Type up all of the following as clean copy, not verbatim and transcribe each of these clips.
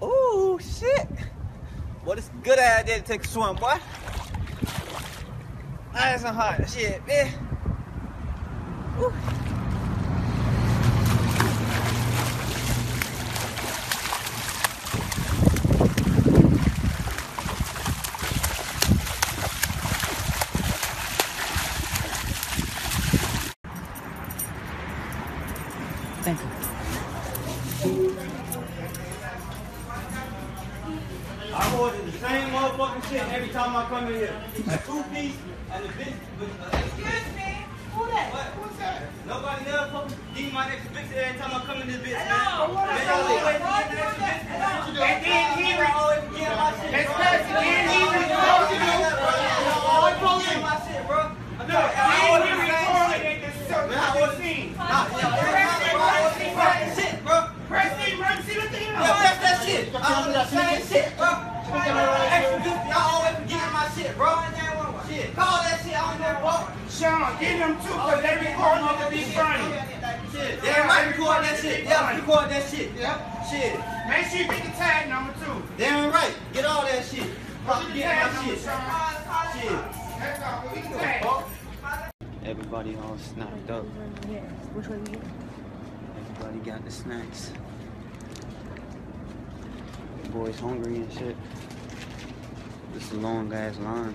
Oh shit! What is good I did to take a swim, boy? Nice and hot, shit, man. Woo. Thank you. I ordered the same motherfucking shit every time I come in here. A two-piece and a bitch. Excuse me. Who that? What? Who's that? Nobody ever fucking eat my next bitch every time I come in this bitch. Hello. What I always eat my next bitch. Hello. And then he would always get my shit. That's right. And then he would always get my shit, bro. No, I ordered the same shit. I ordered the same shit, bro. Press me, what the hell? No, press that shit. I ordered the same shit, bro. Y'all always forgetting my shit, bro. Shit. Call that shit on that walk. Sean, get him too, because they recording off of these funny. Shit, they might record that shit. They record that shit. Yep. Shit. Make sure you get the tag number too. Damn right. Get all that shit. Get my shit. Shit. Everybody all snacked up. Which one you get? Everybody got the snacks. The boy's hungry and shit. This is a long ass line.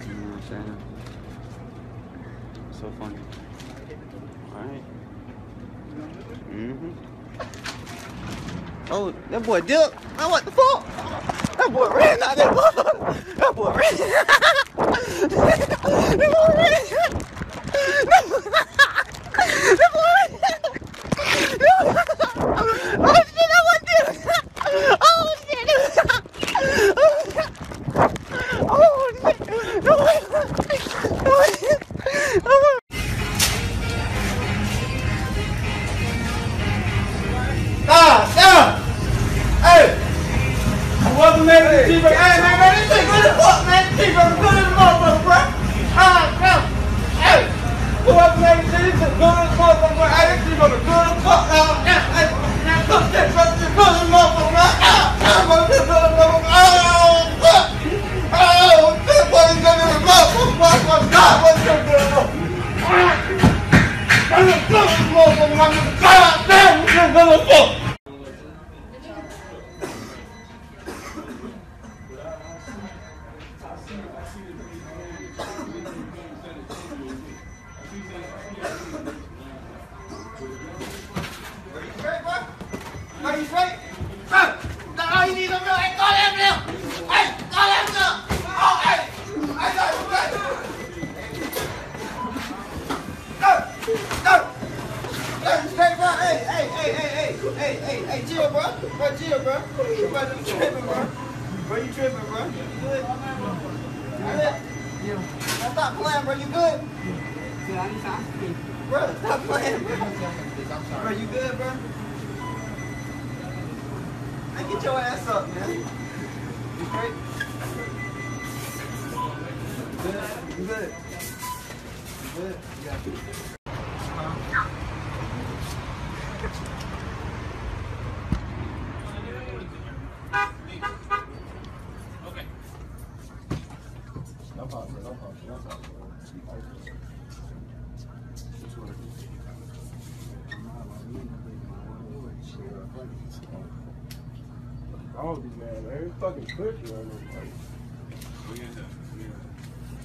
You know what I'm saying? So funny. Alright. Mm-hmm. Oh, that boy Dip. Oh, what the fuck? That boy ran out there. That boy ran. That boy ran. Oh shit, that boy Dip. Oh shit. Oh shit. Hey, chill, bro. Bro, chill, bro. Bro, you tripping, bro. Bro, you tripping, bro. You good? Yeah. Stop playing, bro. You good? Bro, stop playing, bro. Bro, you good, bro? Hey, get your ass up, man. You great? Good? You good? You good? Yeah.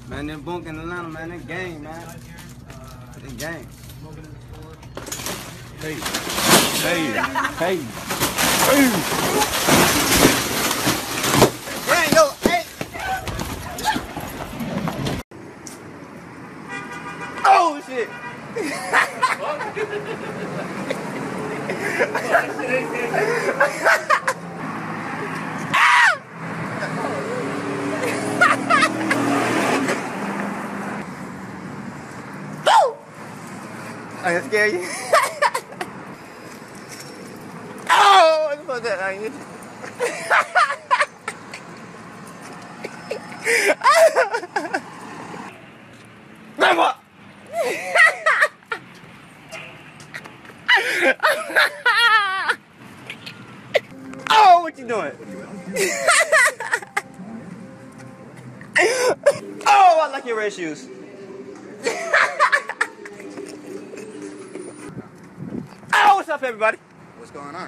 Man, they're bunk in Atlanta, man. That game, man. That game. Hey. Hey. Hey. Hey. Yo. Hey. Oh, shit. I didn't scare you. Oh, I thought that I hit you. Grandma! What you doing? Oh, I like your red shoes. Oh, what's up, everybody? What's going on?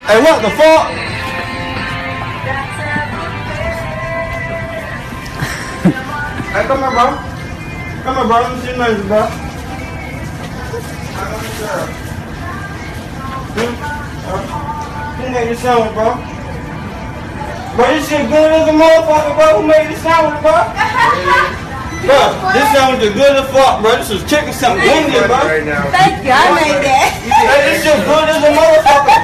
Hey, what the fuck? Hey, come on, bro. Come on, bro. Let me see your nose, bro. You made the sandwich, bro. Bro, this shit good as a motherfucker, bro. Who made the sandwich, bro? Bro, this sandwich is good as fuck, bro. This is chicken something Indian, bro. Thank you, I made that. Hey, this shit good as a motherfucker.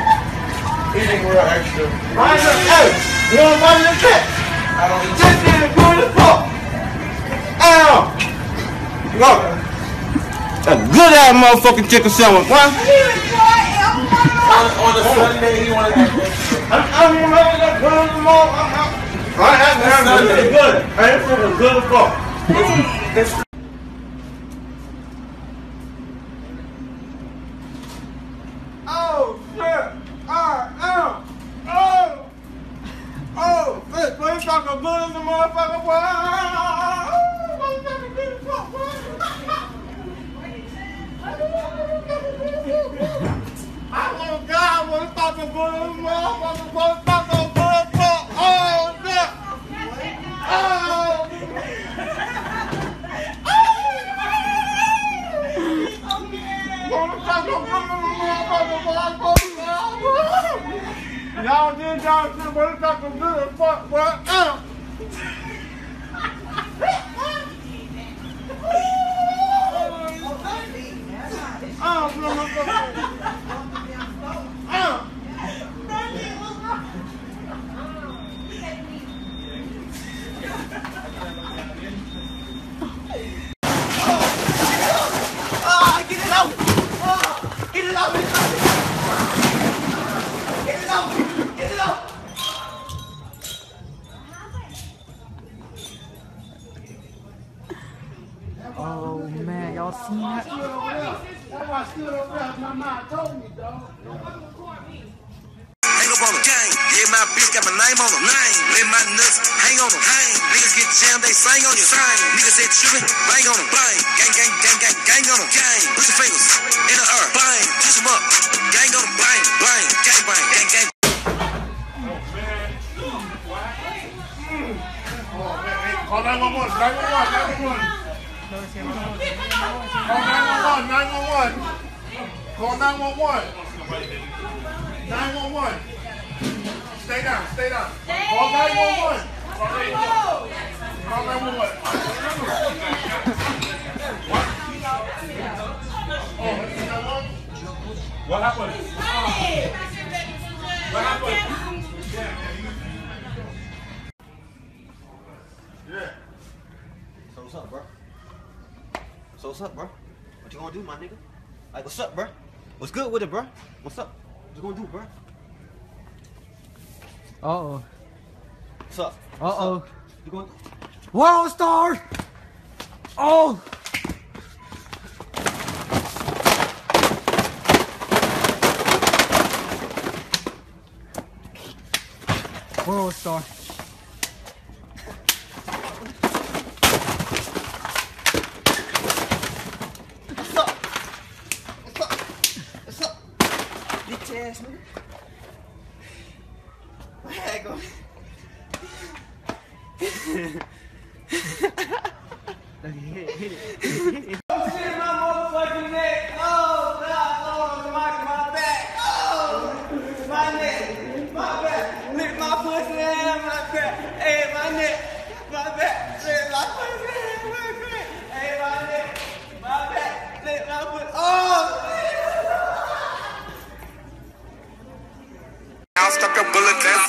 Eating real extra. Mind your hey, you don't mind your pets. I don't eat chicken and good as fuck. Ow! Look. A good ass motherfucking chicken sandwich, bro. On a Sunday, you want to have extra. I'm going to have that good as fuck. I have to have that shit good. Hey, this shit is good as fuck. It's oh, shit. Oh, this motherfucker good as a motherfucker, boy. Oh, motherfucker good as fuck, boy. Oh, God, motherfucker good as a motherfucker, motherfucker good as fuck. Oh, shit. Oh, motherfucker good as a motherfucker, y'all did y'all shit, but it's not good as fuck, bro. Get it out! Get it out! Get it out! Get it up! Oh man, y'all seen that? That's why I stood over there. My mom told me, dog. Nobody record me. Hang up on the gang. Yeah, my bitch got my name on them. Name. Let my nuts hang on them. Hang. Niggas get jammed, they sang on your sign. Niggas said shooting, bang on them. Bang. Gang, gang, gang, gang, gang on them. Gang. Put your fingers in the earth. Bang. Push them up. Gang on them. Bang. Bang. Gang, bang, gang, gang. Call 911, 911, 911. Call 911, 911. Stay down, stay down. Call 911. Call 911. What? Oh, what happened? What happened? Yeah. So what's up, bro? So what's up, bro? What you gonna do, my nigga? Like, what's up, bro? What's good with it, bro? What's up? What you gonna do, bro? Uh-oh. What's up? Uh-oh. You gonna Wild Star! Oh! World Star. Ass nigga. My head going. Hit it. Oh shit, my motherfucking neck. Oh God, Lord, my back. Oh, my neck, my back. Lick my pussy and my crap. Hey, my neck, my back. Lick my pussy and my crap. Hey, my neck, my back. Lick my pussy. Oh. Stop your bullet, that's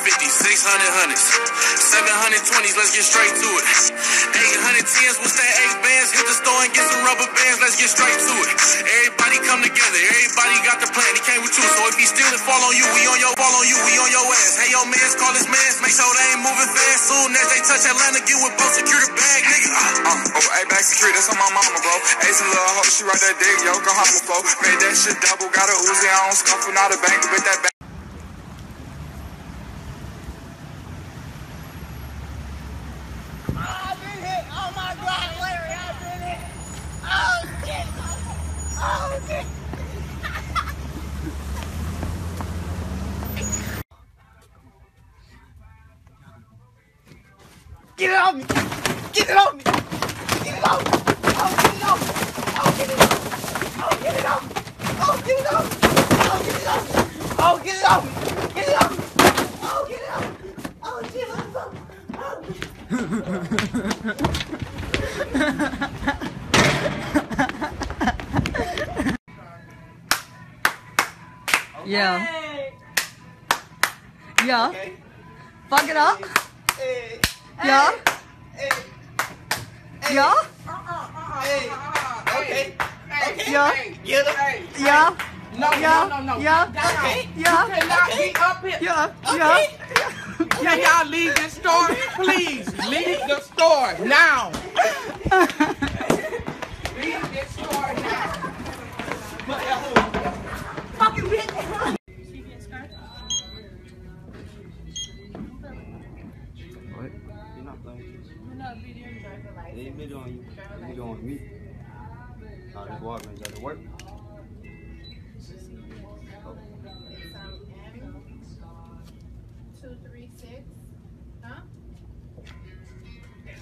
550, 600, 720s, let's get straight to it. 810s, what's that 8 bands? Hit the store and get some rubber bands, let's get straight to it. Everybody come together, everybody got the plan, he came with you. So if he steal it, fall on you, we on your wall on you, we on your ass. Hey, yo, mans, call his mans, make sure they ain't moving fast. Soon as they touch Atlanta, get with both, secure the bag, nigga. Oh, hey, baby. back street, that's on my mama, bro. Ace and little hoe, she right that dick, Yokohama flow. Made that shit double, got a Uzi, I don't scuffle, not a bank, but that back. I've been hit, oh my God, Larry, I've been hit. Oh shit, oh shit. Get it off me! Get it off me! Get it off me! Oh, get it off me! Oh, get it off me! Oh, get it off me! Oh, get it off me! Oh, get it off me! Oh, get it off me! Get it off me! Oh, get it off me! Oh, shit! Oh, okay. Yeah. Yeah. Okay. Fuck it up. Hey. Yeah. Hey. Hey. Yeah. Hey. Okay. Okay. Yeah. Hey. Yeah. No. Yeah. No. Yeah. Okay. Yeah. You cannot be up here. Yeah. Okay. Yeah. Can y'all leave this store, please? Leave the store now. Leave this store now. Fucking bitch. They ain't video on you. They video on me. Nah, just walk, man. Is that work? Oh. 236. Huh? Uh-huh.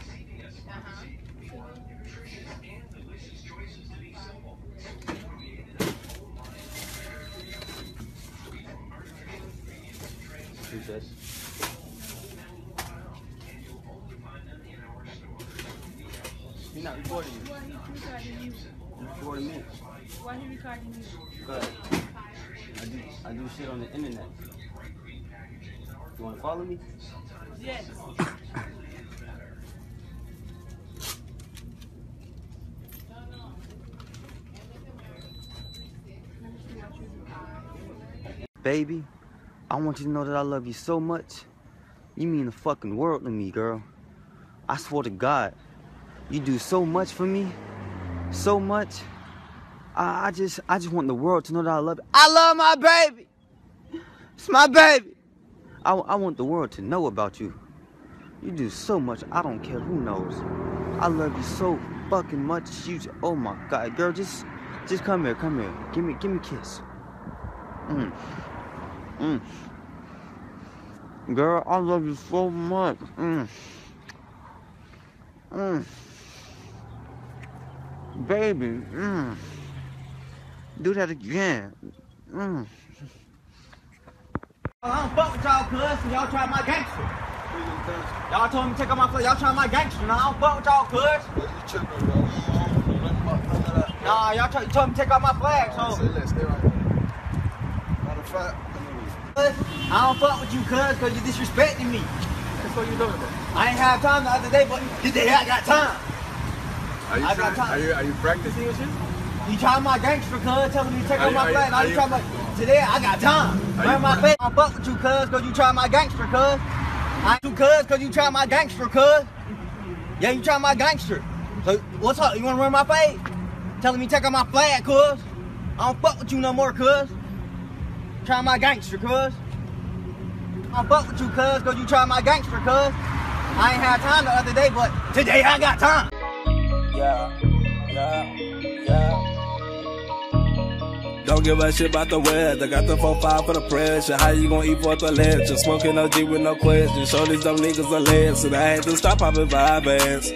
Who's this? He's not recording you. Why he recording you? He's recording me. Why he recording you? Because I do shit on the internet. You want to follow me? Yes. Baby, I want you to know that I love you so much. You mean the fucking world to me, girl. I swear to God. You do so much for me, so much. I just want the world to know that I love it. I love my baby. It's my baby. I want the world to know about you. You do so much. I don't care who knows. I love you so fucking much. You, oh my God, girl, just come here, come here. Give me a kiss. Girl, I love you so much. Baby, do that again. I don't fuck with y'all, cuz y'all try my gangster. Y'all told me to take out my foot, y'all try my gangster. Now I don't fuck with y'all, cuz. Nah, y'all told me to take out my flag, so. Matter of fact, I don't fuck with you, cuz you disrespecting me. That's what you doing, bro. I ain't have time the other day, but today I got time. Are you practicing with you? You trying my gangster, cuz, telling me to take out my flag. Now you trying my... Today I got time. Burn my face. I fuck with you, cuz, cause you trying my gangster, cuz. I do, cuz, cause you trying my gangster, cuz. Yeah, you trying my gangster. So, what's up? You wanna run my face? Telling me to take out my flag, cuz. I don't fuck with you no more, cuz. Trying my gangster, cuz. I fuck with you, cuz, cause you trying my gangster, cuz. I ain't had time the other day, but today I got time. Yeah. Don't give a shit about the weather. Got the 4-5 for the pressure. How you gonna eat forth the lecture? Smoking OG with no question. Show these dumb niggas a lesson. I had to stop popping vibes.